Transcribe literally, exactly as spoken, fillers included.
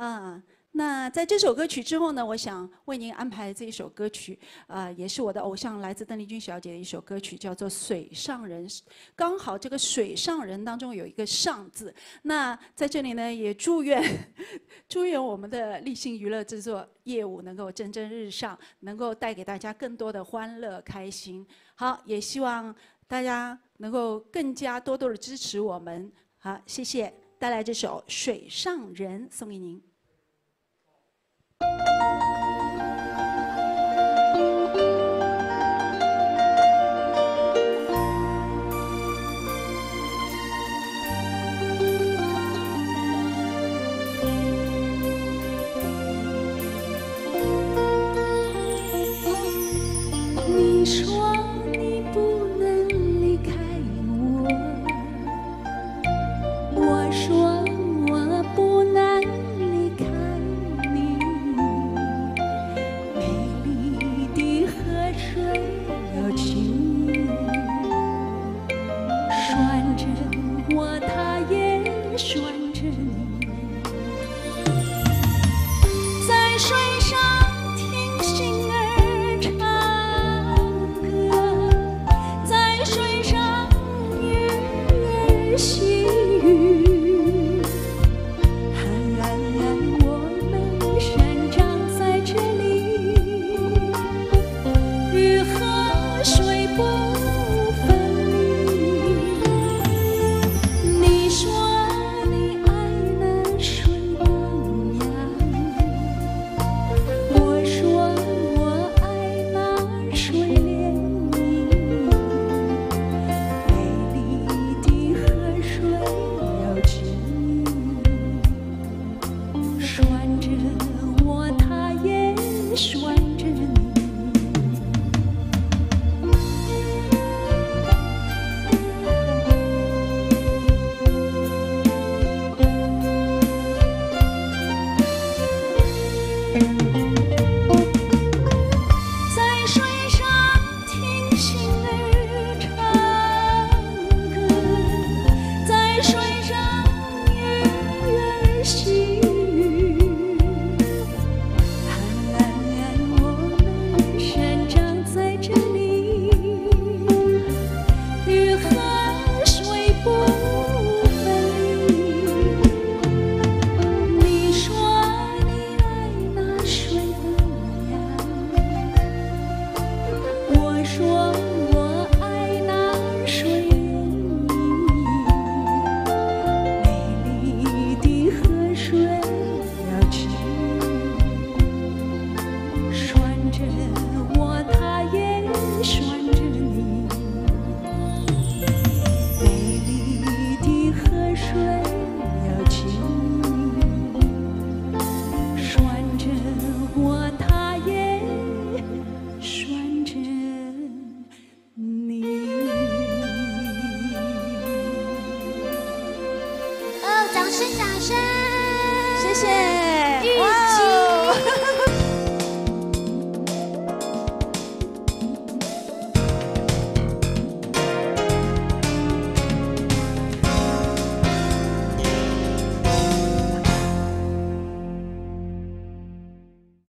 嗯，那在这首歌曲之后呢，我想为您安排这一首歌曲，啊、呃，也是我的偶像，来自邓丽君小姐的一首歌曲，叫做《水上人》。刚好这个水上人当中有一个上字，那在这里呢，也祝愿，祝愿我们的立信娱乐制作业务能够蒸蒸日上，能够带给大家更多的欢乐开心。好，也希望大家能够更加多多的支持我们。好，谢谢。 带来这首《水上人》送给您。你说你不能离开我。 我说我不能离开你，美丽的河水有情意，拴着我，它也拴着你，在水上听星儿唱歌，在水上鱼儿嬉。 掌声，掌声，谢谢。